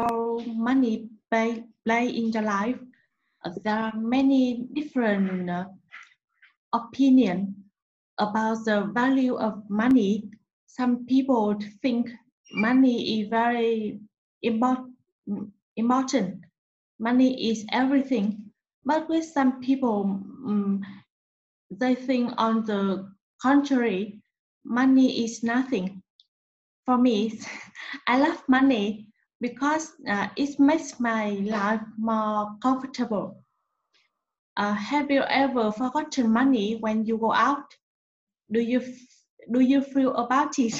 how money play in the life. There are many different opinions about the value of money. Some people think money is very important. Money is everything. But with some people, they think on the contrary, money is nothing. For me, I love money because it makes my life more comfortable. Have you ever forgotten money when you go out? Do you feel about it?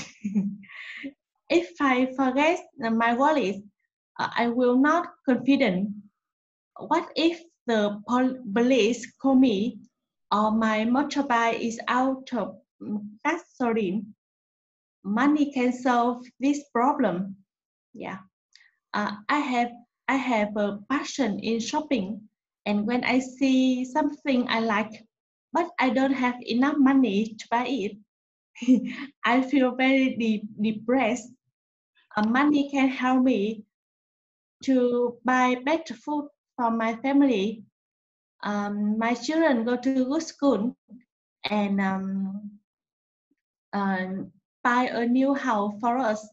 If I forget my wallet, I will not be confident. What if the police call me, or my motorbike is out of gasoline? Money can solve this problem. Yeah. I have a passion in shopping, and when I see something I like, but I don't have enough money to buy it, I feel very depressed. Money can help me to buy better food for my family. My children go to good school, and buy a new house for us.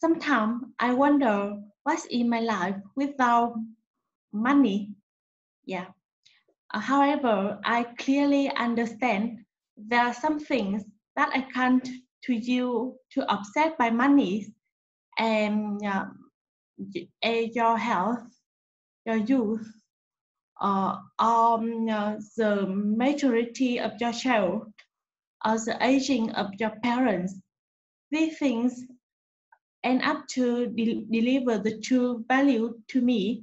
Sometimes I wonder what's in my life without money. Yeah. However, I clearly understand there are some things that I can't do to offset by money, and your health, your youth, the maturity of your child, or the aging of your parents. These things end up to deliver the true value to me.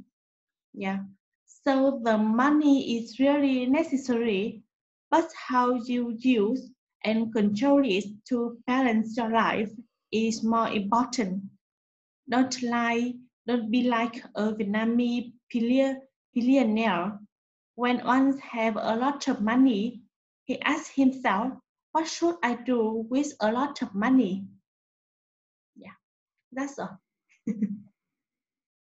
Yeah. So the money is really necessary, but how you use and control it to balance your life is more important. Don't be like a Vietnamese billionaire. When one has a lot of money, he asks himself, what should I do with a lot of money? Yeah, that's all.